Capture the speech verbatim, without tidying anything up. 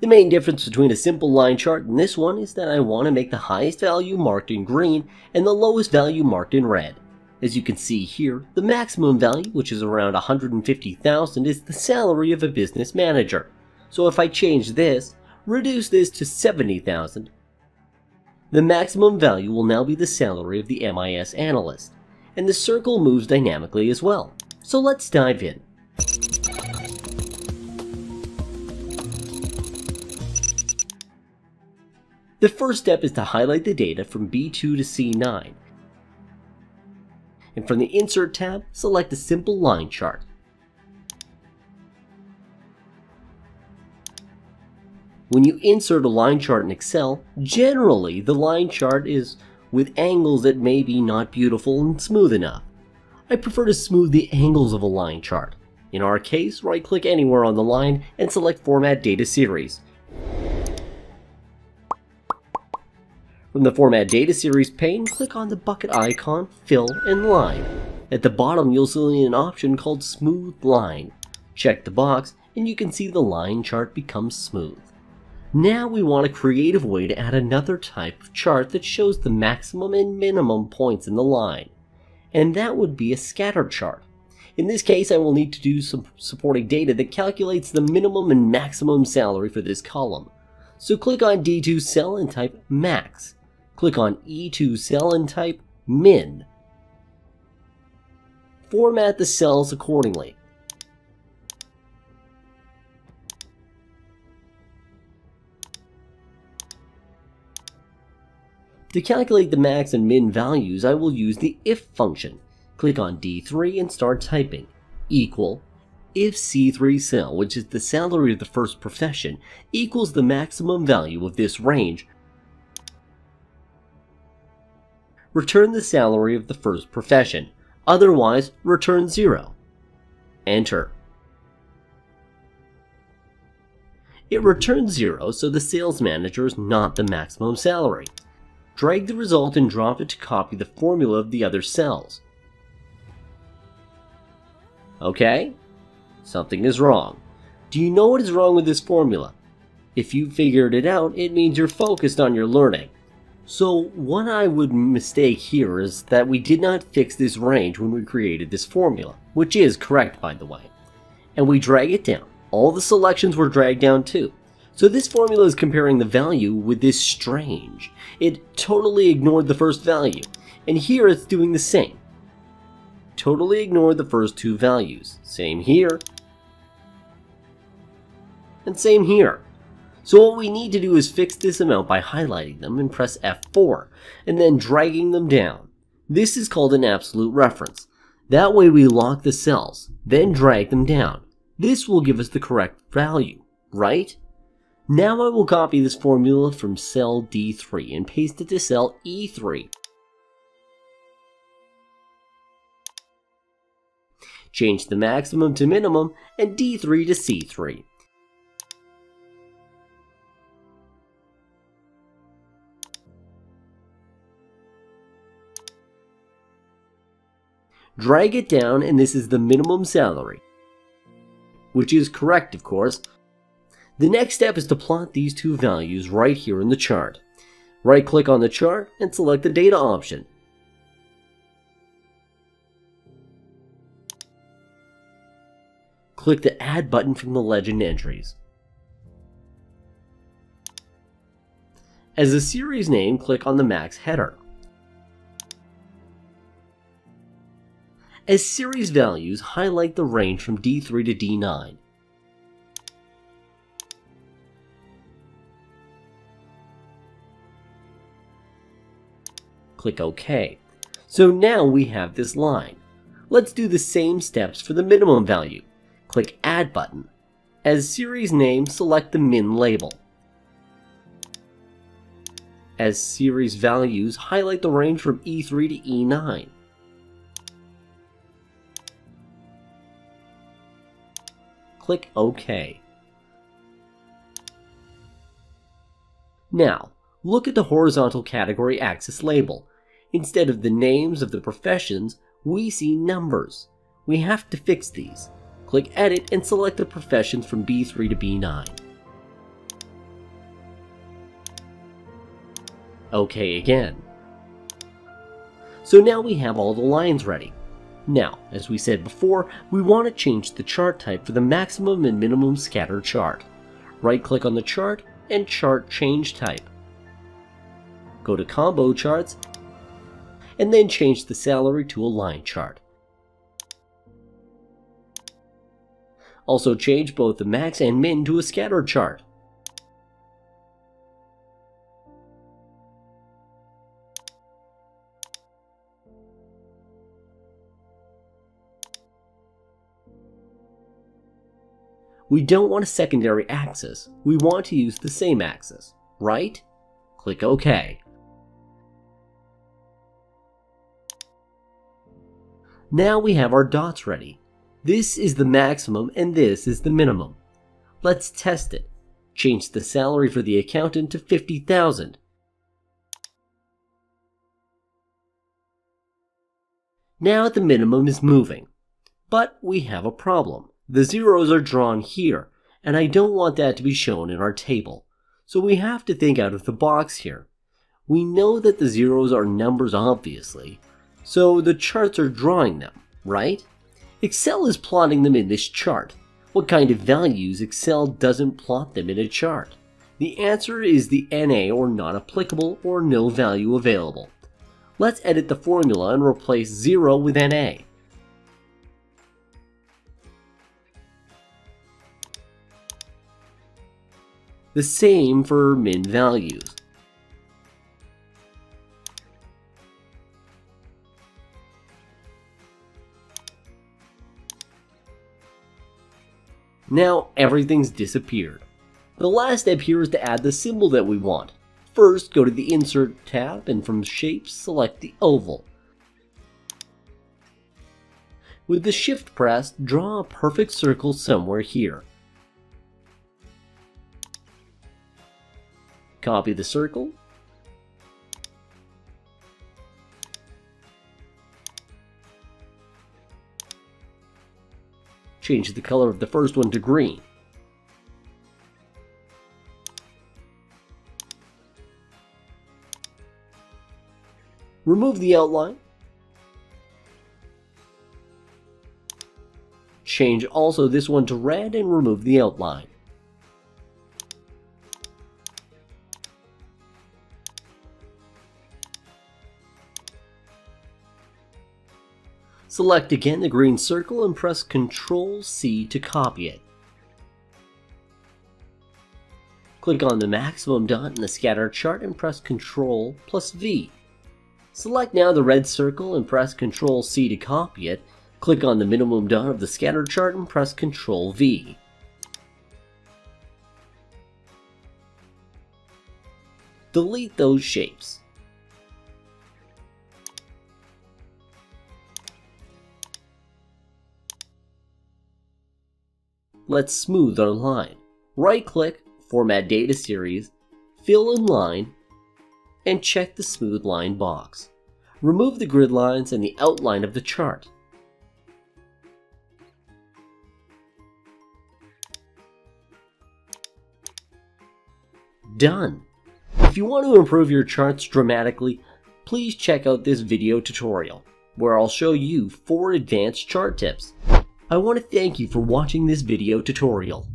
The main difference between a simple line chart and this one is that I want to make the highest value marked in green and the lowest value marked in red. As you can see here, the maximum value, which is around one hundred fifty thousand dollars, is the salary of a business manager. So if I change this, reduce this to seventy thousand dollars, the maximum value will now be the salary of the M I S analyst. And the circle moves dynamically as well. So let's dive in. The first step is to highlight the data from B two to C nine. And from the Insert tab, select a simple line chart. When you insert a line chart in Excel, generally the line chart is with angles that may be not beautiful and smooth enough. I prefer to smooth the angles of a line chart. In our case, right-click anywhere on the line and select Format Data Series. From the Format Data Series pane, click on the bucket icon, Fill, and Line. At the bottom, you'll see an option called Smooth Line. Check the box, and you can see the line chart becomes smooth. Now we want a creative way to add another type of chart that shows the maximum and minimum points in the line. And that would be a scatter chart. In this case, I will need to do some supporting data that calculates the minimum and maximum salary for this column. So click on D two cell and type Max. Click on E two cell and type Min. Format the cells accordingly. To calculate the max and min values, I will use the if function. Click on D three and start typing equal if C three cell, which is the salary of the first profession, equals the maximum value of this range. Return the salary of the first profession, otherwise return zero. Enter. It returns zero, so the sales manager is not the maximum salary. Drag the result and drop it to copy the formula of the other cells. Okay? Something is wrong. Do you know what is wrong with this formula? If you figured it out, it means you're focused on your learning. So what I would mistake here is that we did not fix this range when we created this formula, which is correct, by the way. And we drag it down. All the selections were dragged down too. So this formula is comparing the value with this strange. It totally ignored the first value, and here it's doing the same. Totally ignored the first two values. Same here, and same here. So what we need to do is fix this amount by highlighting them and press F four, and then dragging them down. This is called an absolute reference. That way we lock the cells, then drag them down. This will give us the correct value, right? Now I will copy this formula from cell D three and paste it to cell E three. Change the maximum to minimum and D three to C three. Drag it down, and this is the minimum salary, which is correct, of course. The next step is to plot these two values right here in the chart. Right-click on the chart and select the Data option. Click the Add button from the legend entries. As a series name, click on the Max header. As series values, highlight the range from D three to D nine. Click OK. So now we have this line. Let's do the same steps for the minimum value. Click Add button. As series name, select the min label. As series values, highlight the range from E three to E nine. Click OK. Now, look at the horizontal category axis label. Instead of the names of the professions, we see numbers. We have to fix these. Click Edit and select the professions from B three to B nine. OK again. So now we have all the lines ready. Now, as we said before, we want to change the chart type for the maximum and minimum scatter chart. Right-click on the chart and Chart Change Type. Go to Combo Charts and then change the salary to a line chart. Also change both the max and min to a scatter chart. We don't want a secondary axis. We want to use the same axis. Right? Click OK. Now we have our dots ready. This is the maximum and this is the minimum. Let's test it. Change the salary for the accountant to fifty thousand dollars. Now the minimum is moving. But we have a problem. The zeros are drawn here, and I don't want that to be shown in our table. So we have to think out of the box here. We know that the zeros are numbers, obviously, so the charts are drawing them, right? Excel is plotting them in this chart. What kind of values? Excel doesn't plot them in a chart. The answer is the N A, or not applicable, or no value available. Let's edit the formula and replace zero with N A. The same for min values. Now everything's disappeared. The last step here is to add the symbol that we want. First, go to the Insert tab and from Shapes select the oval. With the Shift press, draw a perfect circle somewhere here. Copy the circle, change the color of the first one to green, remove the outline, change also this one to red and remove the outline. Select again the green circle and press control C to copy it. Click on the maximum dot in the scatter chart and press control plus V. Select now the red circle and press control C to copy it. Click on the minimum dot of the scatter chart and press control V. Delete those shapes. Let's smooth our line. Right-click, Format Data Series, Fill in Line, and check the Smooth Line box. Remove the grid lines and the outline of the chart. Done! If you want to improve your charts dramatically, please check out this video tutorial, where I'll show you four advanced chart tips. I want to thank you for watching this video tutorial.